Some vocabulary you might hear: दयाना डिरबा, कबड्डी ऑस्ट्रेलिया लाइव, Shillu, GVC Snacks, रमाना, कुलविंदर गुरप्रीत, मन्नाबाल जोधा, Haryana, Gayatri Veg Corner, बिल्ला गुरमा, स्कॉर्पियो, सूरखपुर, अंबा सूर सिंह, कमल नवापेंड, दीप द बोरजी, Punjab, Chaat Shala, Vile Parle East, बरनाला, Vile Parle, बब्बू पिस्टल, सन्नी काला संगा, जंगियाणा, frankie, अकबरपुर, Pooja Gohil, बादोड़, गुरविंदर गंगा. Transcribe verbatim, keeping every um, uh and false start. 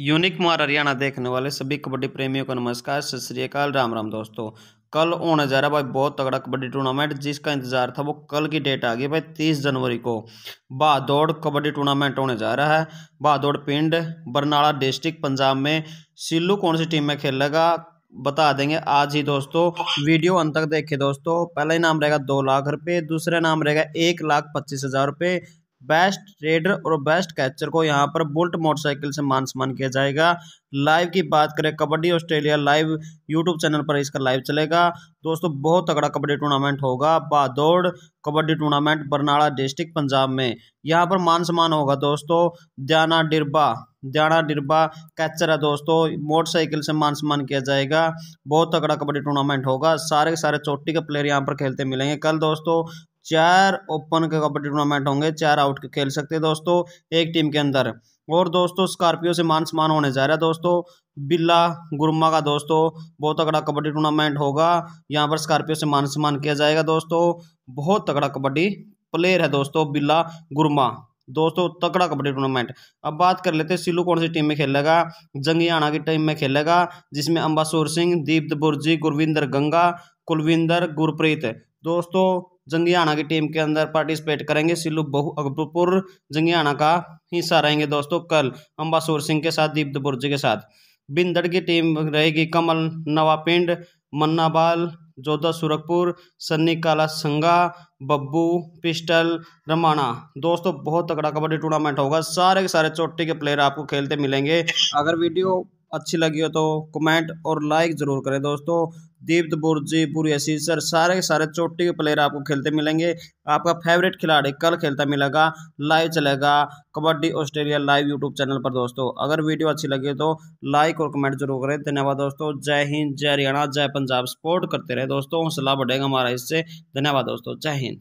Unique मार हरियाणा देखने वाले सभी कबड्डी प्रेमियों को नमस्कार, सत श्री अकाल, राम राम। दोस्तों कल होने जा रहा भाई बहुत तगड़ा कबड्डी टूर्नामेंट, जिसका इंतजार था वो कल की डेट आ गई भाई तीस जनवरी को बादोड़ कबड्डी टूर्नामेंट होने जा रहा है। बादोड़ पिंड बरनाला डिस्ट्रिक्ट पंजाब में। सिल्लू कौन सी टीम में खेलेगा बता देंगे आज ही दोस्तों, वीडियो अंत तक देखे दोस्तों। पहला इनाम रहेगा दो लाख रुपये, दूसरा इनाम रहेगा एक लाख पच्चीस हज़ार रुपये। बेस्ट रेडर और बेस्ट कैचर को यहाँ पर बुलेट मोटरसाइकिल से मान सम्मान किया जाएगा। लाइव की बात करें, कबड्डी ऑस्ट्रेलिया लाइव YouTube channel पर इसका लाइव चलेगा दोस्तों। बहुत तगड़ा कबड्डी टूर्नामेंट होगा, बादोड़ कबड्डी टूर्नामेंट बरनाला डिस्ट्रिक्ट पंजाब में। यहाँ पर मान सम्मान होगा दोस्तों। दयाना डिरबा दयाना डिरबा कैचर है दोस्तों, मोटरसाइकिल से मान सम्मान किया जाएगा। बहुत तगड़ा कबड्डी टूर्नामेंट होगा, सारे के सारे चोटी के प्लेयर यहाँ पर खेलते मिलेंगे कल दोस्तों। चार ओपन के कबड्डी टूर्नामेंट होंगे, चार आउट के खेल सकते हैं दोस्तों एक टीम के अंदर। और दोस्तों स्कॉर्पियो से मान सम्मान होने जा रहा है दोस्तों, बिल्ला गुरमा का दोस्तों। बहुत तगड़ा कबड्डी टूर्नामेंट होगा, यहाँ पर स्कॉर्पियो से मान सम्मान किया जाएगा दोस्तों। बहुत तगड़ा कबड्डी प्लेयर है दोस्तों बिल्ला गुरमा दोस्तों, तगड़ा कबड्डी टूर्नामेंट। अब बात कर लेते हैं सिल्लू कौन सी टीम में खेलेगा। जंगियाणा की टीम में खेलेगा, जिसमें अंबा सूर सिंह, दीप द बोरजी, गुरविंदर गंगा, कुलविंदर गुरप्रीत दोस्तों जंगियाणा की टीम के अंदर पार्टिसिपेट करेंगे। सिल्लू बहु अकबरपुर जंगियाणा का हिस्सा रहेंगे दोस्तों कल, अंबा सूर सिंह के साथ, दीप द बोरजी के साथ। बिंदड़ की टीम रहेगी कमल नवापेंड, मन्नाबाल जोधा सूरखपुर, सन्नी काला संगा, बब्बू पिस्टल, रमाना दोस्तों। बहुत तगड़ा कबड्डी टूर्नामेंट होगा, सारे के सारे चोटी के प्लेयर आपको खेलते मिलेंगे। अगर वीडियो अच्छी लगी हो तो कमेंट और लाइक जरूर करें दोस्तों। दीप द बोरजी, पूरी असीसर, सारे के सारे चोटी के प्लेयर आपको खेलते मिलेंगे। आपका फेवरेट खिलाड़ी कल खेलता मिलेगा, लाइव चलेगा कबड्डी ऑस्ट्रेलिया लाइव YouTube channel पर दोस्तों। अगर वीडियो अच्छी लगी हो तो लाइक और कमेंट जरूर करें। धन्यवाद दोस्तों, जय हिंद, जय हरियाणा, जय पंजाब। सपोर्ट करते रहे दोस्तों, हौसला बढ़ेगा हमारा इससे। धन्यवाद दोस्तों, जय हिंद।